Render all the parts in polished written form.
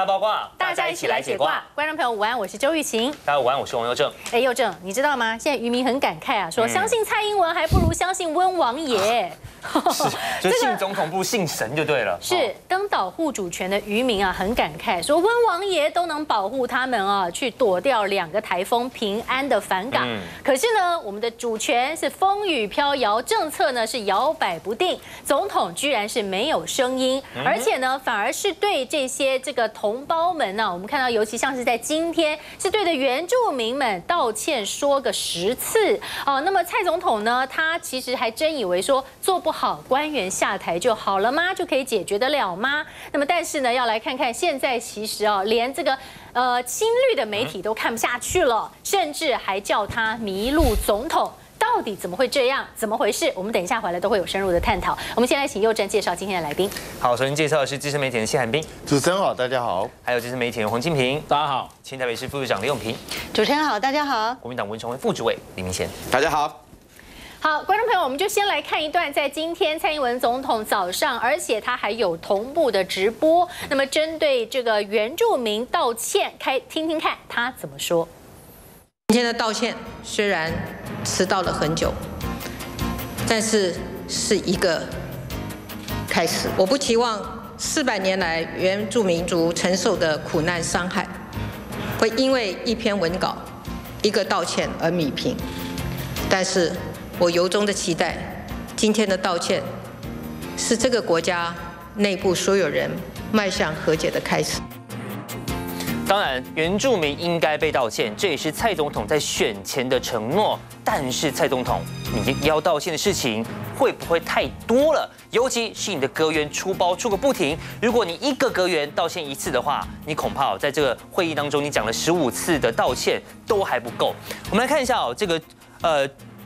大八卦，大家一起来解卦。观众朋友午安，我是周玉琴。大家午安，我是王佑正。哎，佑正，你知道吗？现在渔民很感慨啊，说相信蔡英文还不如相信温王爷。是，就信总统不信神就对了。是，登岛护主权的渔民啊，很感慨，说温王爷都能保护他们啊，去躲掉2个台风，平安的返港。可是呢，我们的主权是风雨飘摇，政策呢是摇摆不定，总统居然是没有声音，而且呢，反而是对这些同胞们呢，我们看到，尤其像是在今天，是对着原住民们道歉说个10次哦。那么蔡总统呢，他其实还真以为说做不好，官员下台就好了吗？就可以解决得了吗？那么但是呢，要来看看现在其实哦，连这个亲绿的媒体都看不下去了，甚至还叫他迷路总统。到底怎么会这样？怎么回事？我们等一下回来都会有深入的探讨。我们先来请佑正介绍今天的来宾。好，首先介绍的是资深媒体人谢寒冰，主持人好，大家好；还有资深媒体人黄清平，大家好；前台北市副市长李永平，主持人好，大家好；国民党文传会副主委李明贤，大家好。好，观众朋友，我们就先来看一段，在今天蔡英文总统早上，而且他还有同步的直播。那么针对这个原住民道歉，听听看他怎么说。今天的道歉虽然迟到了很久，但是一个开始。我不期望400年来原住民族承受的苦难伤害会因为一篇文稿、一个道歉而弭平，但是我由衷的期待，今天的道歉是这个国家内部所有人迈向和解的开始。当然，原住民应该被道歉，这也是蔡总统在选前的承诺。但是，蔡总统，你要道歉的事情会不会太多了？尤其是你的阁员出包出个不停，如果你一个阁员道歉1次的话，你恐怕在这个会议当中，你讲了15次的道歉都还不够。我们来看一下哦，这个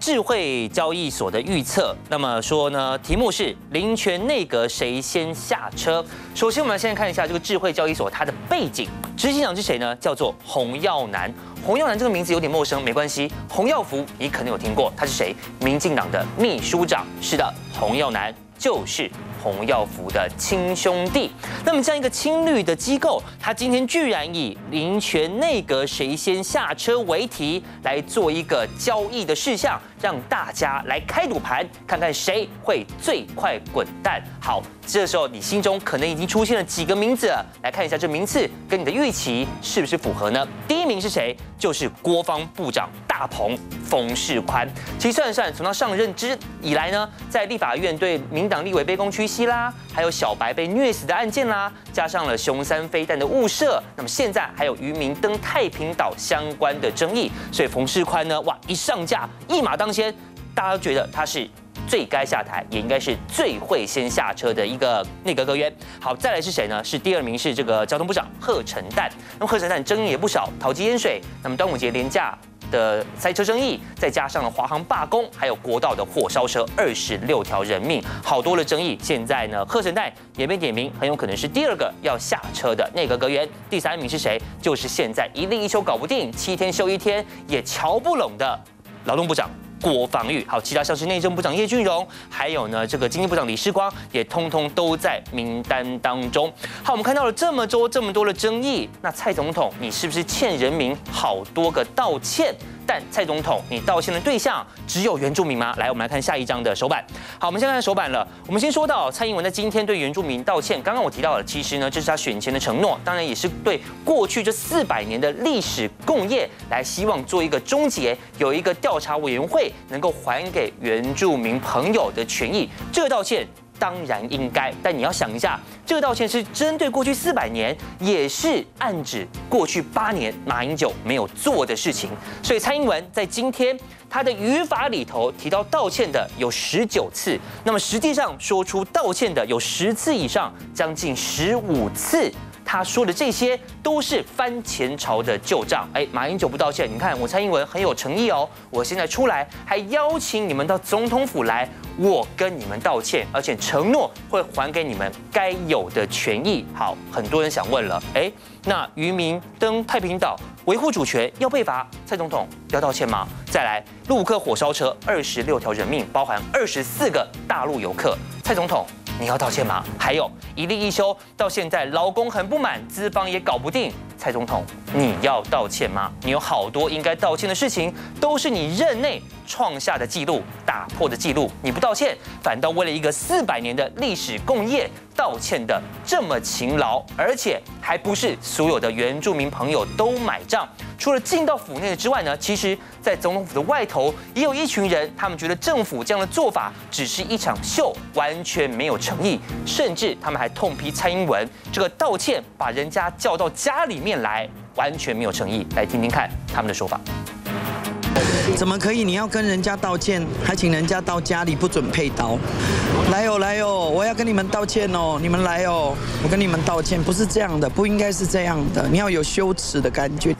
智慧交易所的预测，那么说呢，题目是林权内阁谁先下车？首先，我们先看一下这个智慧交易所它的背景，执行长是谁呢？叫做洪耀南。洪耀南这个名字有点陌生，没关系，洪耀福你可能有听过，他是谁？民进党的秘书长。是的，洪耀南就是洪耀福的亲兄弟。那么这样一个亲绿的机构，他今天居然以林权内阁谁先下车为题来做一个交易的事项，让大家来开赌盘，看看谁会最快滚蛋。好，这时候你心中可能已经出现了几个名字了，来看一下这名次跟你的预期是不是符合呢？第1名是谁？就是国防部长大鹏冯世宽。其实算，从他上任之以来呢，在立法院对民党立委卑躬屈膝啦，还有小白被虐死的案件啦，加上了熊山飞弹的误射，那么现在还有渔民登太平岛相关的争议，所以冯世宽呢，哇，一上架一马当先，大家都觉得他是最该下台，也应该是最会先下车的一个内阁阁员。好，再来是谁呢？是第2名是这个交通部长贺陈旦。那么贺陈旦争议也不少，桃机淹水，那么端午节连假的塞车争议，再加上了华航罢工，还有国道的火烧车26条人命，好多的争议。现在呢，贺陈旦也被点名，很有可能是第2个要下车的内阁阁员。第3名是谁？就是现在一例一休搞不定，7天休1天也瞧不拢的劳动部长郭芳玉。好，其他像是内政部长叶俊荣，还有呢这个经济部长李世光，也通通都在名单当中。好，我们看到了这么多的争议，那蔡总统你是不是欠人民好多个道歉？但蔡总统你道歉的对象只有原住民吗？来，我们来看下一张的手板。好，我们先看手板了。我们先说到蔡英文在今天对原住民道歉，刚刚我提到了，其实呢这是他选前的承诺，当然也是对过去这400年的历史共业来希望做一个终结，有一个调查委员会能够还给原住民朋友的权益。这个道歉当然应该，但你要想一下，这个道歉是针对过去400年，也是暗指过去8年马英九没有做的事情。所以蔡英文在今天他的语法里头提到道歉的有19次，那么实际上说出道歉的有10次以上，将近15次。他说的这些都是翻前朝的旧账。哎，马英九不道歉，你看我蔡英文很有诚意哦，我现在出来还邀请你们到总统府来，我跟你们道歉，而且承诺会还给你们该有的权益。好，很多人想问了，哎，那渔民登太平岛维护主权要被罚，蔡总统要道歉吗？再来，陆客火烧车26条人命，包含24个大陆游客，蔡总统你要道歉吗？还有一例一休，到现在劳工很不满，资方也搞不定。蔡总统，你要道歉吗？你有好多应该道歉的事情，都是你任内创下的记录、打破的记录，你不道歉，反倒为了一个400年的历史共业道歉的这么勤劳，而且还不是所有的原住民朋友都买账。除了进到府内之外呢，其实在总统府的外头也有一群人，他们觉得政府这样的做法只是一场秀，完全没有诚意，甚至他们还痛批蔡英文这个道歉把人家叫到家里面来，完全没有诚意。来听听看他们的说法。怎么可以？你要跟人家道歉，还请人家到家里，不准配刀。来哦，来哦，我要跟你们道歉哦，你们来哦，我跟你们道歉，不是这样的，不应该是这样的，你要有羞耻的感觉。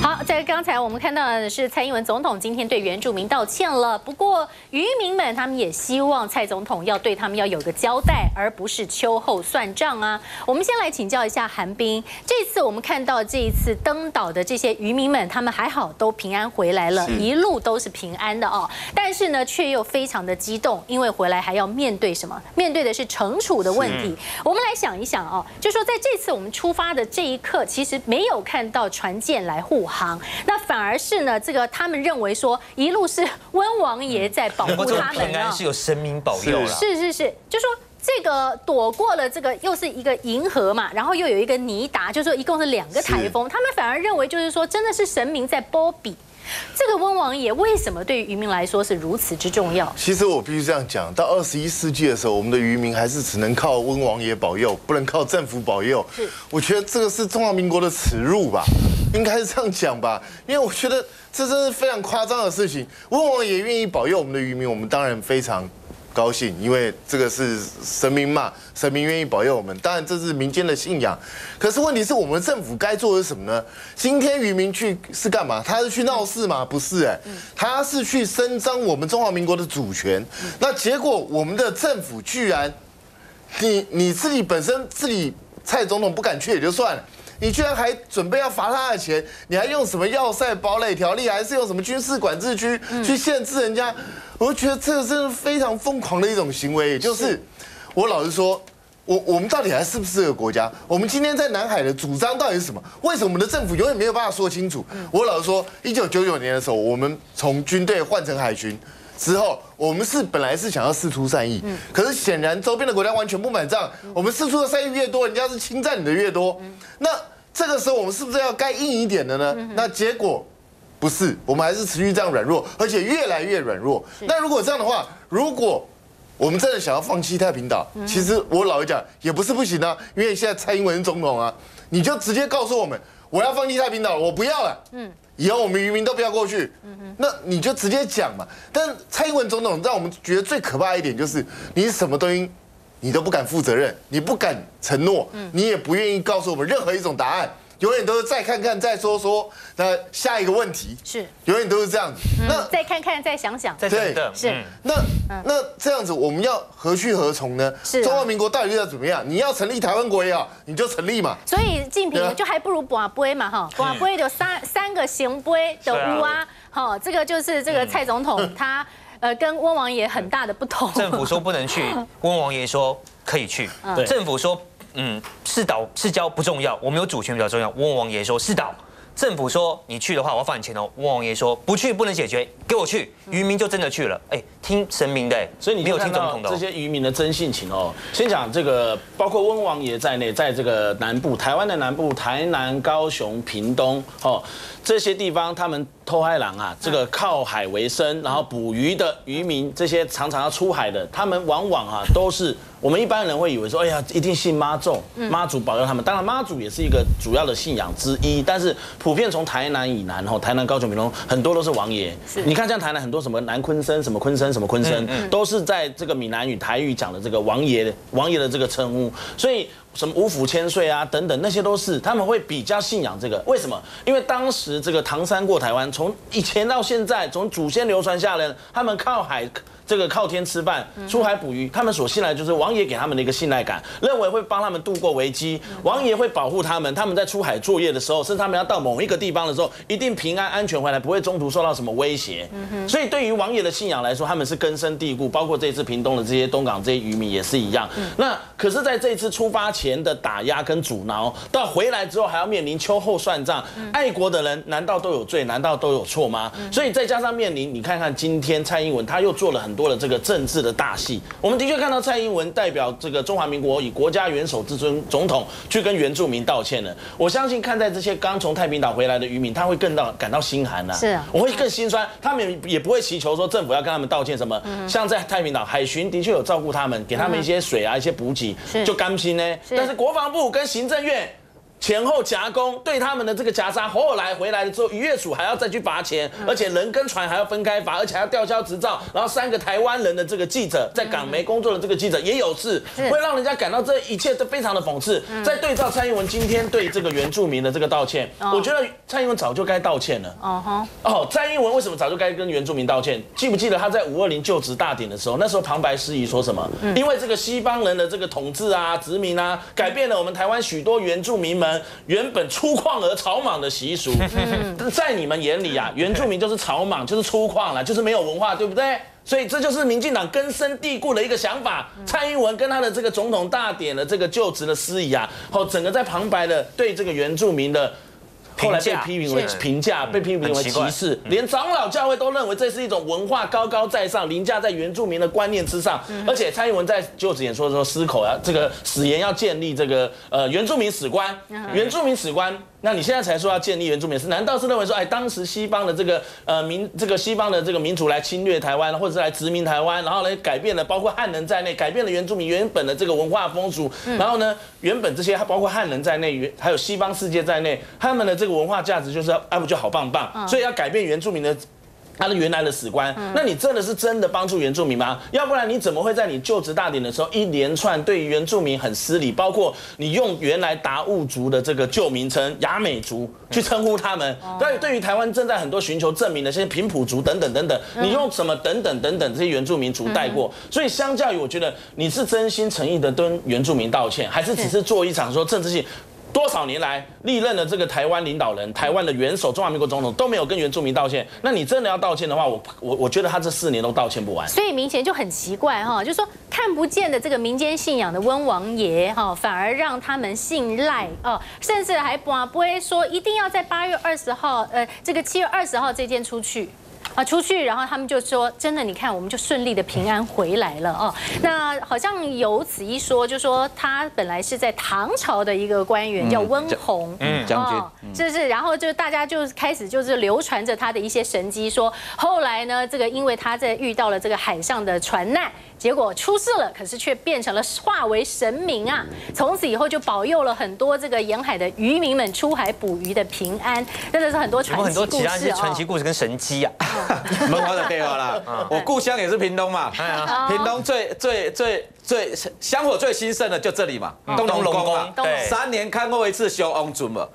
好，在刚才我们看到的是蔡英文总统今天对原住民道歉了，不过渔民们他们也希望蔡总统要对他们要有个交代，而不是秋后算账啊。我们先来请教一下韩冰，这次我们看到这一次登岛的这些渔民们，他们还好都平安回来了，一路都是平安的哦。但是呢，却又非常的激动，因为回来还要面对什么？面对的是惩处的问题。我们来想一想哦，就说在这次我们出发的这一刻，其实没有看到船舰来护航，那反而是呢，这个他们认为说一路是温王爷在保护他们，平安是有神明保佑了。是，就说。这个躲过了这个又是一个银河嘛，然后又有一个尼达，就是说一共是2个台风，他们反而认为就是说真的是神明在保庇。这个温王爷为什么对于渔民来说是如此之重要？其实我必须这样讲，到21世纪的时候，我们的渔民还是只能靠温王爷保佑，不能靠政府保佑。我觉得这个是中华民国的耻辱吧，应该是这样讲吧，因为我觉得这真是非常夸张的事情。温王爷愿意保佑我们的渔民，我们当然非常高兴，因为这个是神明嘛，神明愿意保佑我们。当然，这是民间的信仰。可是问题是我们政府该做的是什么呢？今天渔民去是干嘛？他是去闹事吗？不是，他是去伸张我们中华民国的主权。那结果我们的政府居然，你自己本身自己蔡总统不敢去也就算了，你居然还准备要罚他的钱，你还用什么要塞堡垒条例，还是用什么军事管制区去限制人家？我觉得这个真的非常疯狂的一种行为，就是我老实说，我们到底还是不是这个国家？我们今天在南海的主张到底是什么？为什么我们的政府永远没有办法说清楚？我老实说，1999年的时候，我们从军队换成海巡之后，我们是本来是想要释出善意，可是显然周边的国家完全不买账。我们释出的善意越多，人家是侵占你的越多。那这个时候我们是不是要该硬一点的呢？那结果。不是，我们还是持续这样软弱，而且越来越软弱。那如果这样的话，如果我们真的想要放弃太平岛，其实我老实讲也不是不行啊，因为现在蔡英文总统啊，你就直接告诉我们，我要放弃太平岛，我不要了。以后我们渔民都不要过去。那你就直接讲嘛。但蔡英文总统让我们觉得最可怕一点就是，你什么东西你都不敢负责任，你不敢承诺，你也不愿意告诉我们任何一种答案。永远都是再看看再说，那下一个问题是永远都是这样子。那再看看再想，对，是那这样子我们要何去何从呢？中华民国到底要怎么样？你要成立台湾国也好，你就成立嘛。所以近平就还不如博杯嘛哈，博杯有三个行杯的乌啊，好，这个就是这个蔡总统他跟温王爷很大的不同。政府说不能去，温王爷说可以去。政府说。是岛是礁不重要，我们有主权比较重要。温王爷说是岛，政府说你去的话我要罚你钱哦。温王爷说不去不能解决，给我去，渔民就真的去了。听神明的，所以你没有听总统的。这些渔民的真性情哦。先讲这个，包括温王爷在内，在这个南部台湾的南部，台南、高雄、屏东哦这些地方，他们偷海狼啊，这个靠海为生，然后捕鱼的渔民，这些常常要出海的，他们往往啊都是。我们一般人会以为说，哎呀，一定信妈祖，妈祖保佑他们。当然，妈祖也是一个主要的信仰之一，但是普遍从台南以南，台南、高雄、屏东很多都是王爷。你看，像台南很多什么南鲲鲲、什么鲲鲲、什么鲲鲲，都是在这个闽南语、台语讲的这个王爷的这个称呼。所以什么五府千岁啊，等等，那些都是他们会比较信仰这个。为什么？因为当时这个唐山过台湾，从以前到现在，从祖先流传下来，他们靠海，这个靠天吃饭，出海捕鱼，他们所信赖就是王爷给他们的一个信赖感，认为会帮他们度过危机，王爷会保护他们，他们在出海作业的时候，甚至他们要到某一个地方的时候，一定平安安全回来，不会中途受到什么威胁。所以对于王爷的信仰来说，他们是根深蒂固，包括这次屏东的这些东港这些渔民也是一样。那可是在这次出发前的打压跟阻挠，到回来之后还要面临秋后算账，爱国的人难道都有罪？难道都有错吗？所以再加上面临，你看看今天蔡英文他又做了很多的这个政治的大戏。我们的确看到蔡英文代表这个中华民国以国家元首之尊总统去跟原住民道歉了。我相信看在这些刚从太平岛回来的渔民，他会更到感到心寒呐。是，我会更心酸。他们也不会祈求说政府要跟他们道歉什么。像在太平岛海巡的确有照顾他们，给他们一些水啊，一些补给，就甘心呢。但是国防部跟行政院前后夹攻，对他们的这个夹杀，后来回来了之后，渔业署还要再去罚钱，而且人跟船还要分开罚，而且还要吊销执照。然后3个台湾人的这个记者，在港媒工作的这个记者也有事，会让人家感到这一切都非常的讽刺。再对照蔡英文今天对这个原住民的这个道歉，我觉得蔡英文早就该道歉了。哦，蔡英文为什么早就该跟原住民道歉？记不记得他在520就职大典的时候，那时候旁白司仪说什么？因为这个西方人的这个统治啊、殖民啊，改变了我们台湾许多原住民们原本粗犷而草莽的习俗，在你们眼里啊，原住民就是草莽，就是粗犷啦，就是没有文化，对不对？所以这就是民进党根深蒂固的一个想法。蔡英文跟他的这个总统大典的这个就职的司仪啊，整个在旁白的对这个原住民的。后来被批评为歧视，连长老教会都认为这是一种文化高高在上，凌驾在原住民的观念之上。而且蔡英文在就职演说的时候，矢口啊，这个誓言要建立这个原住民史观，原住民史观。那你现在才说要建立原住民史，难道是认为说，哎，当时西方的这个西方的这个民族来侵略台湾，或者是来殖民台湾，然后来改变了包括汉人在内，改变了原住民原本的这个文化风俗，然后呢，原本这些包括汉人在内，还有西方世界在内，他们的这个文化价值就是要，不就好棒棒，所以要改变原住民的。他的原来的史观，那你真的是真的帮助原住民吗？要不然你怎么会在你就职大典的时候一连串对原住民很失礼？包括你用原来达悟族的这个旧名称雅美族去称呼他们，对于台湾正在很多寻求证明的这些平埔族等等等等，你用什么等等等等这些原住民族带过？所以相较于我觉得你是真心诚意的跟原住民道歉，还是只是做一场说政治性？多少年来，历任的这个台湾领导人、台湾的元首、中华民国总统都没有跟原住民道歉。那你真的要道歉的话，我觉得他这4年都道歉不完。所以明显就很奇怪哈，就是说看不见的这个民间信仰的温王爷哈，反而让他们信赖哦，甚至还不会说一定要在8月20号，这个7月20号这件出去。啊，出去，然后他们就说：“真的，你看，我们就顺利的平安回来了哦。”那好像有此一说，就说他本来是在唐朝的一个官员叫温宏，将军，就是然后就大家就开始就是流传着他的一些神迹，说后来呢，这个因为他在遇到了这个海上的船难。结果出事了，可是却变成了化为神明啊！从此以后就保佑了很多这个沿海的渔民们出海捕鱼的平安，真的是很多传奇故事啊！很多其他是传奇故事跟神迹啊！没我的对话啦，我故乡也是屏东嘛，屏东最香火最兴盛的就这里嘛，东龙宫嘛，3年看过一次修王船嘛，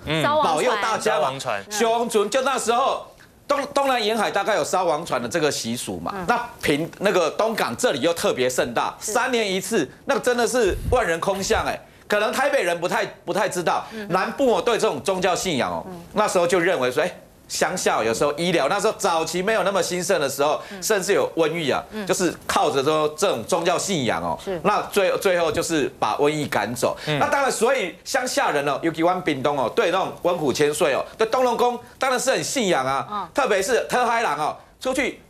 保佑大家嘛，修王船就那时候。东南沿海大概有烧王船的这个习俗嘛，那东港这里又特别盛大，3年一次，那个真的是万人空巷哎，可能台北人不太知道，南部我对这种宗教信仰哦，那时候就认为说，乡下有时候医疗那时候早期没有那么兴盛的时候，甚至有瘟疫啊，就是靠着说这种宗教信仰哦，那最后就是把瘟疫赶走。那当然，所以乡下人哦，尤其湾屏东哦，对那种文虎千岁哦，对东龙宫当然是很信仰啊，特别是特嗨郎哦，出去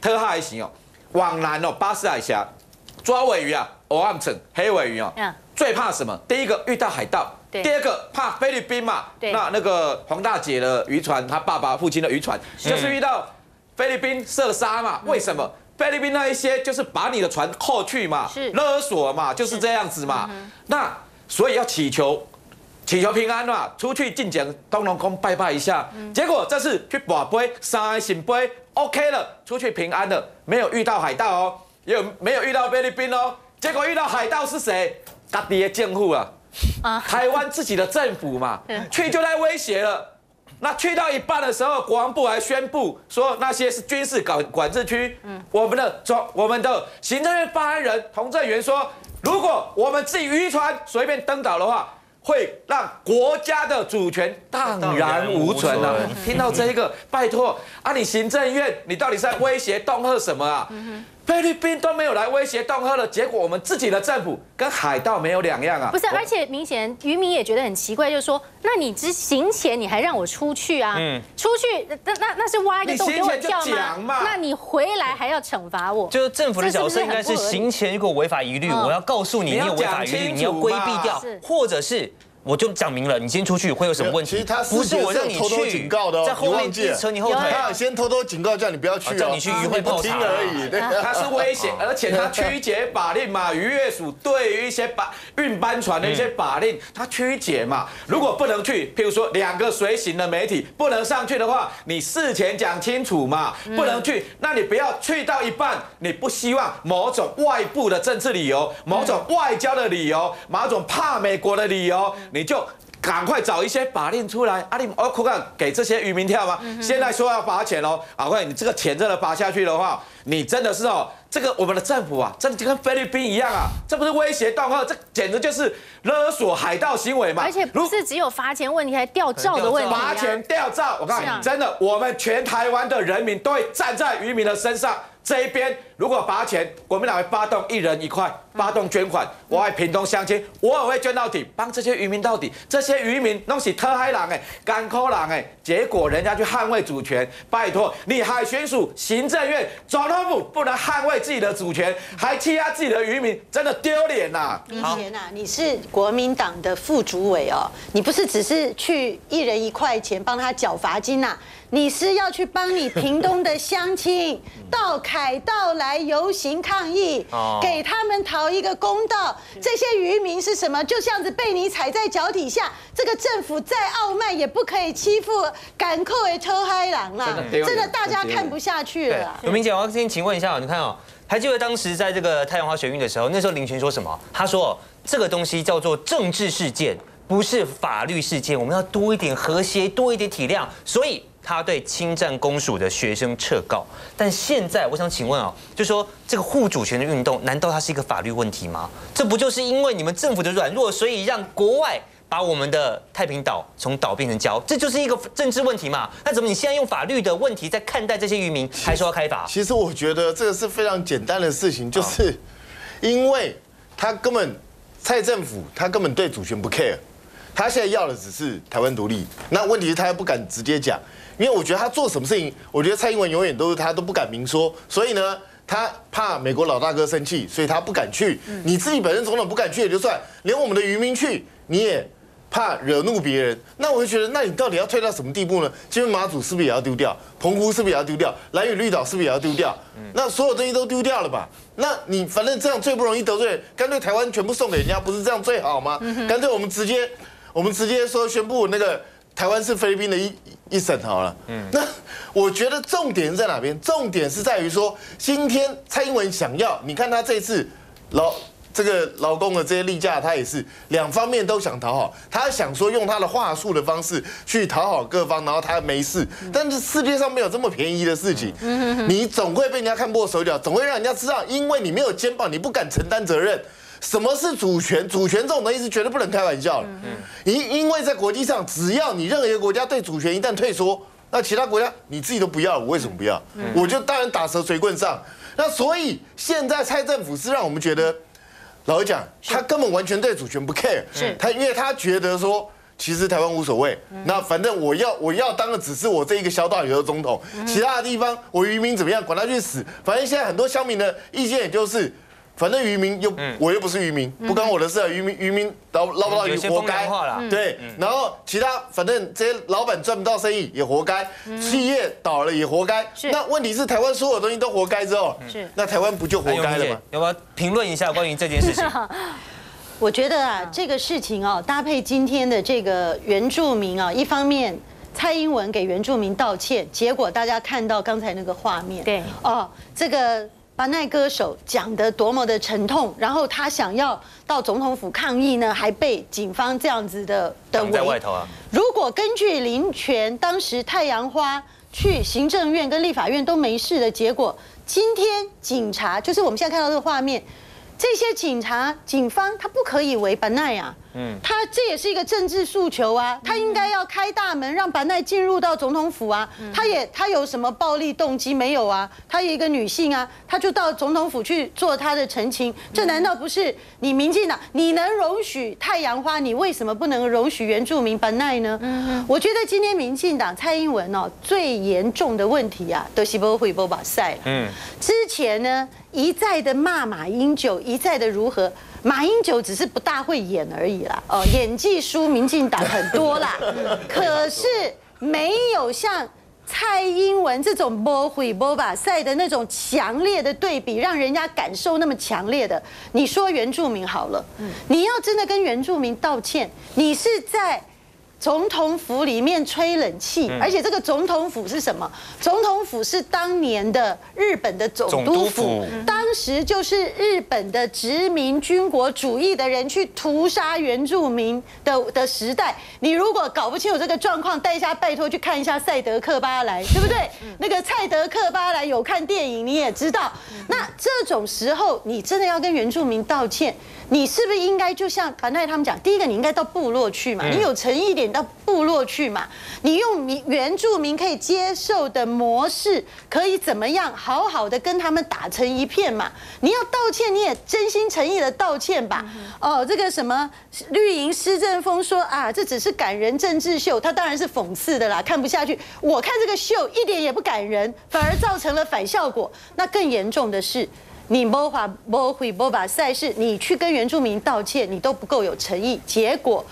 特嗨行哦，往南哦巴士海峡抓尾鱼啊，黑尾鱼哦，最怕什么？第一个遇到海盗。第二个怕菲律宾嘛，那个黄大姐的渔船，她爸爸父亲的渔船，就是遇到菲律宾射杀嘛。为什么？菲律宾那一些就是把你的船扣去嘛，勒索嘛，就是这样子嘛。那所以要祈求平安嘛，出去进前东龙宫拜拜一下。结果这次去把杯三醒杯 OK 了，出去平安了，没有遇到海盗哦，也没有遇到菲律宾哦。结果遇到海盗是谁？他爹政府啊。啊，台湾自己的政府嘛，去就在威胁了。那去到一半的时候，国防部还宣布说那些是军事管制区。我们的行政院发言人童振源说，如果我们自己渔船随便登岛的话，会让国家的主权荡然无存啊！听到这一个，拜托啊，你行政院你到底在威胁恫吓什么啊？菲律宾都没有来威胁恫吓了，结果我们自己的政府跟海盗没有两样啊！不是，而且明显渔民也觉得很奇怪，就是说，那你之行前你还让我出去啊？出去那是挖一个洞给我跳吗？那你回来还要惩罚我？就是政府的角色应该是行前如果违法疑虑，我要告诉你你有违法疑虑，你要规避掉，或者是。 我就讲明了，你先出去会有什么问题？不是我让你偷偷警告的，在后面扯你后腿。他先偷偷警告，叫你不要去，叫你去渔会泡茶而已。他是威胁，而且他曲解法令嘛，渔业署对于一些运班船的一些法令，他曲解嘛。如果不能去，譬如说2个随行的媒体不能上去的话，你事前讲清楚嘛，不能去，那你不要去到一半，你不希望某种外部的政治理由、某种外交的理由、某种怕美国的理由。 你就赶快找一些法令出来，啊，你哦，看看给这些渔民跳吗？现在说要罚钱哦，啊，快，你这个钱真的罚下去的话，你真的是哦，这个我们的政府啊，真的就跟菲律宾一样啊，这不是威胁恫吓，这简直就是勒索海盗行为嘛！而且不是只有罚钱问题，还吊照的问题。罚钱吊照，我看真的，我们全台湾的人民都会站在渔民的身上。 这一边如果罚钱，国民党会发动1人1块，发动捐款，我爱屏东乡亲，我也会捐到底，帮这些渔民到底。这些渔民弄起特嗨人哎，干苦人哎，结果人家去捍卫主权。拜托，你海巡署、行政院、总统府不能捍卫自己的主权，还欺压自己的渔民，真的丢脸呐！以前呐，你是国民党的副主委哦，你不是只是去1人1块钱帮他缴罚金呐、啊？ 你是要去帮你屏东的乡亲到凯道来游行抗议，给他们讨一个公道。这些渔民是什么？就这样子被你踩在脚底下。这个政府再傲慢也不可以欺负敢扣为偷嗨狼啦！真的，大家看不下去了。永明姐，我要先请问一下，你看哦，还记得当时在这个太阳花学运的时候，那时候林权说什么？他说这个东西叫做政治事件，不是法律事件。我们要多一点和谐，多一点体谅。所以。 他对侵占公署的学生撤告，但现在我想请问啊，就说这个护主权的运动，难道它是一个法律问题吗？这不就是因为你们政府的软弱，所以让国外把我们的太平岛从岛变成礁，这就是一个政治问题嘛？那怎么你现在用法律的问题在看待这些渔民，还说要开罚？其实我觉得这个是非常简单的事情，就是因为他根本蔡政府，他根本对主权不 care， 他现在要的只是台湾独立。那问题是他还不敢直接讲。 因为我觉得他做什么事情，我觉得蔡英文永远都是他都不敢明说，所以呢，他怕美国老大哥生气，所以他不敢去。你自己本身总统不敢去也就算，连我们的渔民去，你也怕惹怒别人。那我就觉得，那你到底要退到什么地步呢？今天马祖是不是也要丢掉？澎湖是不是也要丢掉？兰屿绿岛是不是也要丢掉？那所有东西都丢掉了吧？那你反正这样最不容易得罪人，干脆台湾全部送给人家，不是这样最好吗？干脆我们直接说宣布那个。 台湾是菲律宾的一省好了，那我觉得重点在哪边？重点是在于说，今天蔡英文想要，你看他这次这个劳工的这些例假，他也是2方面都想讨好，他想说用他的话术的方式去讨好各方，然后他没事，但是世界上没有这么便宜的事情，你总会被人家看破手脚，总会让人家知道，因为你没有肩膀，你不敢承担责任。 什么是主权？主权这种东西是绝对不能开玩笑的。因为在国际上，只要你任何一个国家对主权一旦退缩，那其他国家你自己都不要，我为什么不要？我就当然打蛇随棍上。那所以现在蔡政府是让我们觉得，老实讲，他根本完全对主权不 care。他因为他觉得说，其实台湾无所谓。那反正我要当的只是我这一个小岛屿的总统，其他的地方我渔民怎么样，管他去死。反正现在很多乡民的意见也就是。 反正渔民又我又不是渔民，不关我的事啊！渔民捞不到鱼活该，对。然后其他反正这些老板赚不到生意也活该，企业倒了也活该。那问题是台湾所有东西都活该之后，那台湾不就活该了吗？要不要评论一下关于这件事情？我觉得啊，这个事情哦，搭配今天的这个原住民啊，一方面。 蔡英文给原住民道歉，结果大家看到刚才那个画面，对哦，这个把那歌手讲得多么的沉痛，然后他想要到总统府抗议呢，还被警方这样子的围在外头啊。如果根据林权当时太阳花去行政院跟立法院都没事的结果，今天警察就是我们现在看到这个画面。 这些警方他不可以为班奈啊，他这也是一个政治诉求啊，他应该要开大门让班奈进入到总统府啊，他有什么暴力动机没有啊？他有一个女性啊，他就到总统府去做他的陈情，这难道不是你民进党你能容许太阳花，你为什么不能容许原住民班奈呢？我觉得今天民进党蔡英文哦最严重的问题啊，都是不会不把赛了。之前呢。 一再的骂马英九，一再的如何？马英九只是不大会演而已啦，哦，演技输民进党很多啦。可是没有像蔡英文这种不会不把赛的那种强烈的对比，让人家感受那么强烈的。你说原住民好了，你要真的跟原住民道歉，你是在。 总统府里面吹冷气，而且这个总统府是什么？总统府是当年的日本的总督府，当时就是日本的殖民军国主义的人去屠杀原住民的时代。你如果搞不清楚这个状况，拜托去看一下赛德克巴莱，对不对？那个赛德克巴莱有看电影，你也知道。那这种时候，你真的要跟原住民道歉。 你是不是应该就像班奈他们讲，第一个你应该到部落去嘛，你有诚意一点到部落去嘛，你用原住民可以接受的模式，可以怎么样好好的跟他们打成一片嘛？你要道歉，你也真心诚意的道歉吧。哦，这个什么绿营施政峰说啊，这只是感人政治秀，他当然是讽刺的啦，看不下去。我看这个秀一点也不感人，反而造成了反效果。那更严重的是。 你不会不把赛事，你去跟原住民道歉，你都不够有诚意。结果，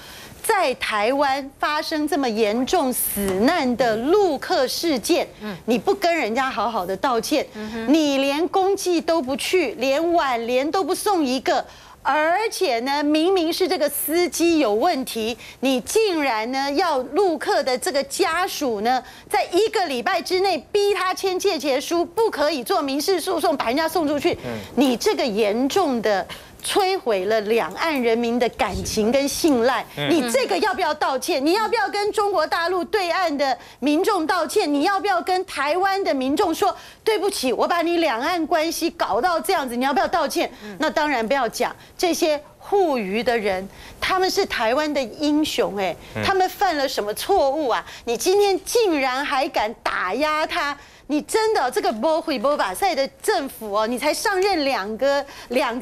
在台湾发生这么严重死难的陆客事件，你不跟人家好好的道歉，你连公祭都不去，连挽联都不送一个。 而且呢，明明是这个司机有问题，你竟然呢要陆客的这个家属呢，在1个礼拜之内逼他签切结书，不可以做民事诉讼，把人家送出去。你这个严重的摧毁了两岸人民的感情跟信赖。你这个要不要道歉？你要不要跟中国大陆对岸的民众道歉？你要不要跟台湾的民众说对不起，我把你两岸关系搞到这样子，你要不要道歉？那当然不要讲。 这些护渔的人，他们是台湾的英雄哎，他们犯了什么错误啊？你今天竟然还敢打压他？你真的这个不会不把赛的政府哦，你才上任两个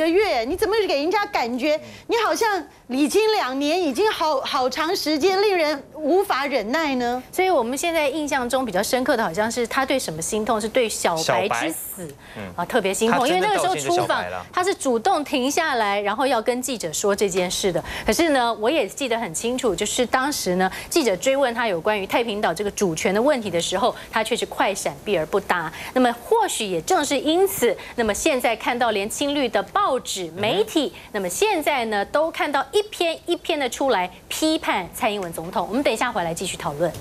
月，你怎么给人家感觉你好像已经2年，已经好长时间，令人无法忍耐呢？所以我们现在印象中比较深刻的，好像是他对什么心痛，是对小白之死啊特别心痛，因为那个时候出访，他是主动停下来，然后要跟记者说这件事的。可是呢，我也记得很清楚，就是当时呢，记者追问他有关于太平岛这个主权的问题的时候，他却是快闪避。 而不答，那么或许也正是因此，那么现在看到连青绿的报纸、媒体，那么现在呢，都看到一篇一篇的出来批判蔡英文总统。我们等一下回来继续讨论。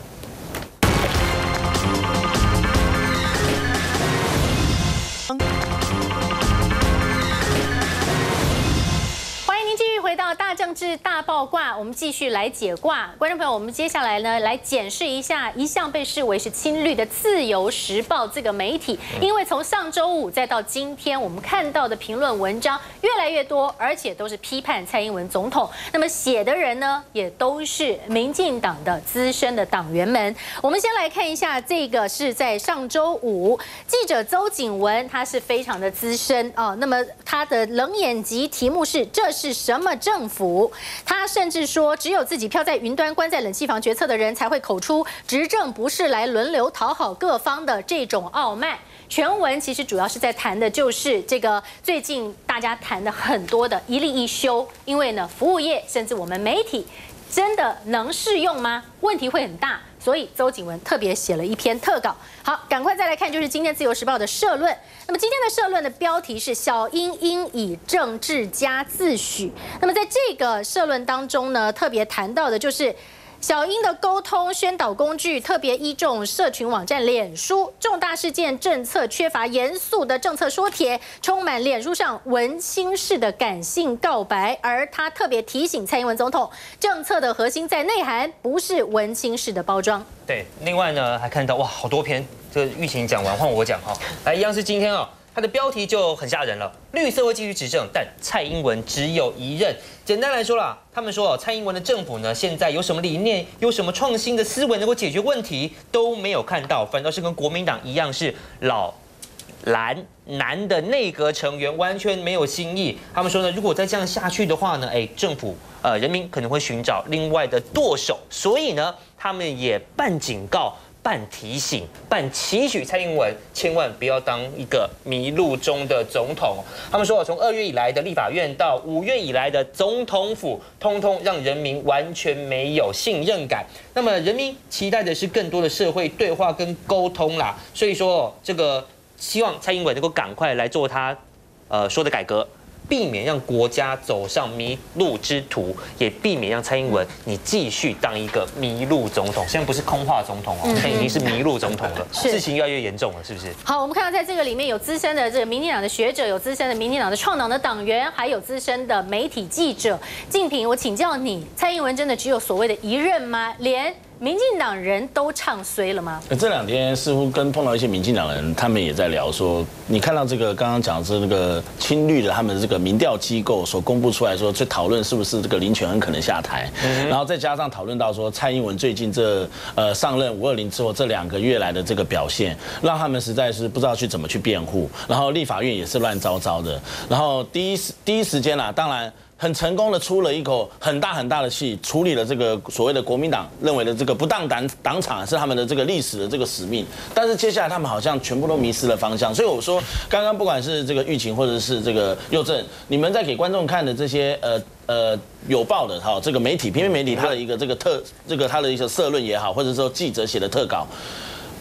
回到大政治大爆卦，我们继续来解卦。观众朋友，我们接下来呢来检视一下一向被视为是亲绿的《自由时报》这个媒体，因为从上周五再到今天，我们看到的评论文章越来越多，而且都是批判蔡英文总统。那么写的人呢，也都是民进党的资深的党员们。我们先来看一下，这个是在上周五，记者邹景文，他是非常的资深啊。那么他的冷眼集题目是：这是什么？ 政府，他甚至说，只有自己飘在云端、关在冷气房决策的人，才会口出执政不是来轮流讨好各方的这种傲慢。全文其实主要是在谈的就是这个最近大家谈的很多的一例一休，因为呢，服务业甚至我们媒体真的能适用吗？问题会很大。 所以邹景文特别写了一篇特稿。好，赶快再来看，就是今天《自由时报》的社论。那么今天的社论的标题是“小英应以政治家自诩”。那么在这个社论当中呢，特别谈到的就是。小英的沟通宣导工具特别依重社群网站脸书，重大事件政策缺乏严肃的政策说帖，充满脸书上文青式的感性告白。而他特别提醒蔡英文总统，政策的核心在内涵，不是文青式的包装。对，另外呢还看到哇，好多篇，这个玉琴讲完换我讲哈，来一样是今天哦。 它的标题就很吓人了，绿色会继续执政，但蔡英文只有一任。简单来说啦，他们说蔡英文的政府呢，现在有什么理念，有什么创新的思维能够解决问题都没有看到，反倒是跟国民党一样是老蓝男的内阁成员，完全没有新意。他们说呢，如果再这样下去的话呢，政府人民可能会寻找另外的舵手，所以呢，他们也半警告。 半提醒、半期许蔡英文千万不要当一个迷路中的总统。他们说，从2月以来的立法院到5月以来的总统府，通通让人民完全没有信任感。那么，人民期待的是更多的社会对话跟沟通啦。所以说，这个希望蔡英文能够赶快来做他说的改革。 避免让国家走上迷路之途，也避免让蔡英文你继续当一个迷路总统。现在不是空话总统哦，现在已经是迷路总统了，事情越来越严重了，是不是？好，我们看到在这个里面有资深的这个民进党的学者，有资深的民进党的创党的党员，还有资深的媒体记者。静平，我请教你，蔡英文真的只有所谓的一任吗？连 民进党人都唱衰了吗？这两天似乎跟碰到一些民进党人，他们也在聊说，你看到这个刚刚讲的是那个亲绿的，他们这个民调机构所公布出来说，去讨论是不是这个林权很可能下台，然后再加上讨论到说蔡英文最近这上任520之后这2个月来的这个表现，让他们实在是不知道去怎么去辩护，然后立法院也是乱糟糟的，然后第一时间啦，当然 很成功的出了一口很大的气，处理了这个所谓的国民党认为的这个不当党产是他们的这个历史的这个使命。但是接下来他们好像全部都迷失了方向，所以我说刚刚不管是这个玉琴或者是这个佑正，你们在给观众看的这些有报的哈，这个媒体平面媒体它的一个他的一个社论也好，或者说记者写的特稿。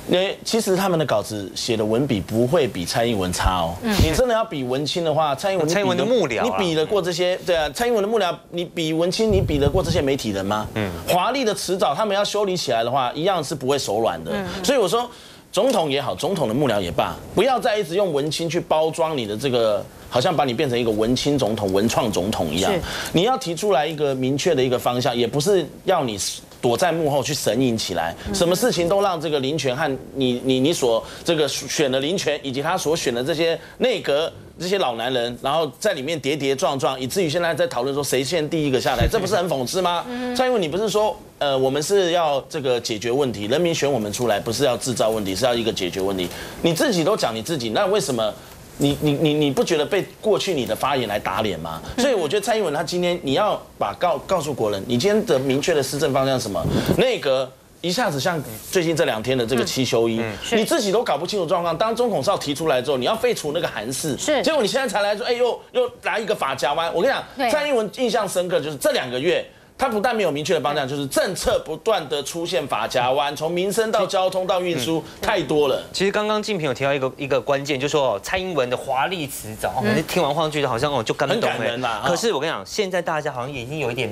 那其实他们的稿子写的文笔不会比蔡英文差哦。你真的要比文青的话，蔡英文的幕僚，你比得过这些？对啊，蔡英文的幕僚，你比文青，你比得过这些媒体人吗？华丽的辞藻，他们要修理起来的话，一样是不会手软的。所以我说，总统也好，总统的幕僚也罢，不要再一直用文青去包装你的这个。 好像把你变成一个文青总统、文创总统一样，你要提出来一个明确的一个方向，也不是要你躲在幕后去神隐起来，什么事情都让这个林权和你所这个选的林权以及他所选的这些内阁这些老男人，然后在里面跌跌撞撞，以至于现在在讨论说谁先第一个下来，这不是很讽刺吗？蔡英文，你不是说我们是要这个解决问题，人民选我们出来，不是要制造问题，是要一个解决问题。你自己都讲你自己，那为什么 你不觉得被过去你的发言来打脸吗？所以我觉得蔡英文他今天你要把告诉国人，你今天的明确的施政方向是什么？内阁一下子像最近这2天的这个7休1，你自己都搞不清楚状况。当中统召提出来之后，你要废除那个函释，是结果你现在才来说，又来一个法家湾。我跟你讲，蔡英文印象深刻就是这2个月。 他不但没有明确的方向，就是政策不断的出现法夹弯，从民生到交通到运输，太多了。其实刚刚静平有提到一个关键，就是说蔡英文的华丽辞藻，我们听完话剧好像就感动了。可是我跟你讲，现在大家好像也已经有一点，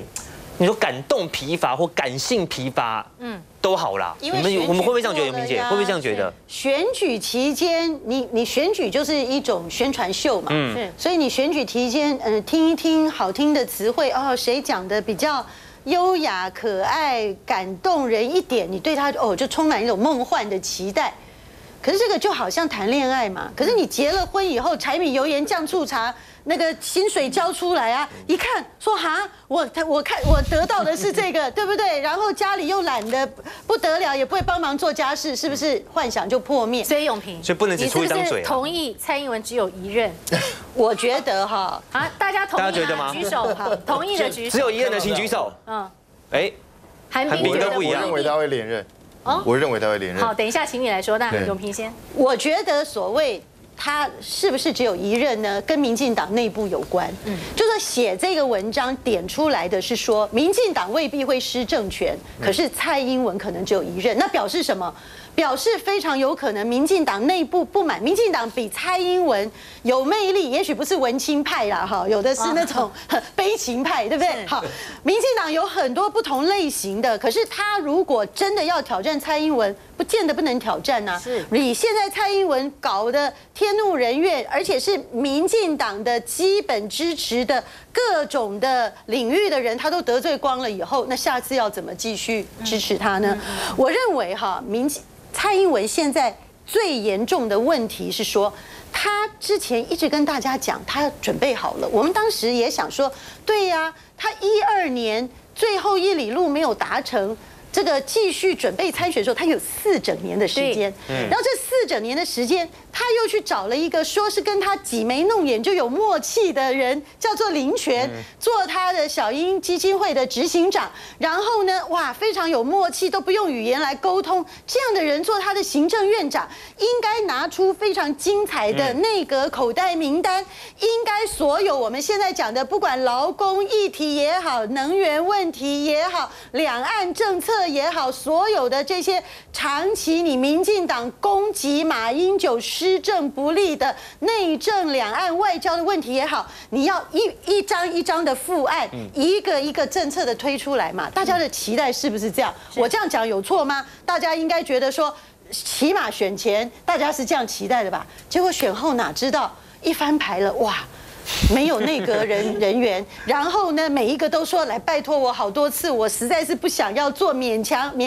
你说感动疲乏或感性疲乏，都好啦。我们会不会这样觉得？袁萍姐会不会这样觉得？选举期间，你选举就是一种宣传秀嘛，所以你选举期间，听一听好听的词汇哦，谁讲的比较 优雅、可爱、感动人一点，你对他哦就充满一种梦幻的期待。可是这个就好像谈恋爱嘛，可是你结了婚以后，柴米油盐酱醋茶，那个薪水交出来啊，一看说哈，我得到的是这个，对不对？然后家里又懒得不得了，也不会帮忙做家事，是不是幻想就破灭？所以永平，所以不能只出一张嘴。同意蔡英文只有一任？我觉得哈啊，大家同意吗？举手哈，同意的举手。只有一任的请举手。嗯，韩冰觉得不一样，我认为他会连任。 我认为他会连任。好，等一下，请你来说。那永平先，我觉得所谓他是不是只有一任呢？跟民进党内部有关。就说写这个文章点出来的是说，民进党未必会失政权，可是蔡英文可能只有一任。那表示什么？表示非常有可能民进党内部不满。民进党比蔡英文有魅力，也许不是文青派啦，哈，有的是那种悲情派，对不对？好，民进党有很多不同类型的，可是他如果真的要挑战蔡英文，不见得不能挑战呐。是，你现在蔡英文搞得天怒人怨，而且是民进党的基本支持的各种的领域的人，他都得罪光了以后，那下次要怎么继续支持他呢？我认为哈，蔡英文现在最严重的问题是说，他之前一直跟大家讲，他准备好了。我们当时也想说，对呀，他2012年最后一里路没有达成，这个继续准备参选的时候，他有4整年的时间。然后这4整年的时间，他又去找了一个说是跟他挤眉弄眼就有默契的人，叫做林权，做他的小英基金会的执行长。然后呢，哇，非常有默契，都不用语言来沟通。这样的人做他的行政院长，应该拿出非常精彩的内阁口袋名单，应该所有我们现在讲的，不管劳工议题也好，能源问题也好，两岸政策也好，所有的这些长期你民进党攻击马英九施政不利的内政、两岸外交的问题也好，你要一张一张的附案，一个一个政策的推出来嘛。大家的期待是不是这样？我这样讲有错吗？大家应该觉得说，起码选前大家是这样期待的吧？结果选后哪知道一翻牌了，哇！没有内阁人员，然后呢，每一个都说来拜托我好多次，我实在是不想要做勉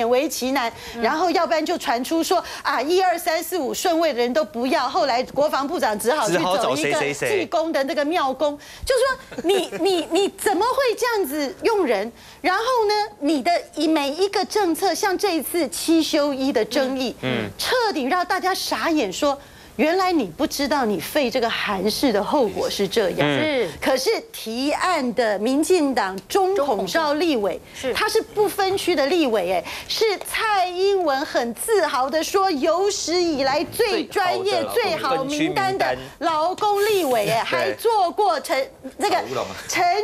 为其难。然后要不然就传出说啊，1、2、3、4、5顺位的人都不要。后来国防部长只好去走一个济公的那个庙公，就说你怎么会这样子用人？然后呢，你的每一个政策，像这一次7休1的争议，彻底让大家傻眼说。原来你不知道你废这个韩式的后果是这样，是。可是提案的民进党钟孔照立委，他是不分区的立委，哎，是蔡英文很自豪的说有史以来最专业、最好名单的劳工立委，哎，还做过陈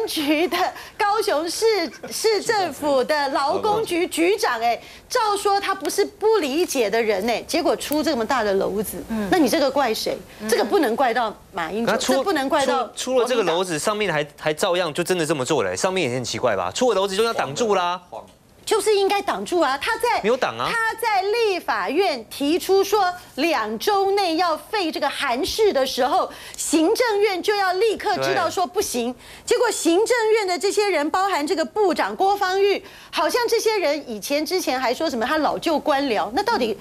局的高雄市政府的劳工局局长，哎，照说他不是不理解的人，哎，结果出这么大的篓子，那你这。这个怪谁？这个不能怪到马英九，这不能怪到出了这个篓子，上面还照样就真的这么做了。上面也很奇怪吧？出了篓子就要挡住啦，就是应该挡住啊！他在没有挡啊！他在立法院提出说2周内要废这个韩式的时候，行政院就要立刻知道说不行。结果行政院的这些人，包含这个部长郭芳玉，好像这些人之前还说什么他老旧官僚，那到底？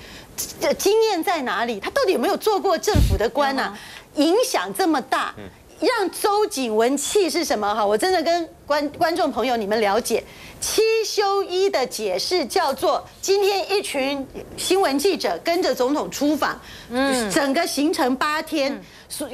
经验在哪里？他到底有没有做过政府的官啊？影响这么大，让邹景文气是什么？哈，我真的跟观众朋友你们了解，7休1的解释叫做今天一群新闻记者跟着总统出访，整个行程8天，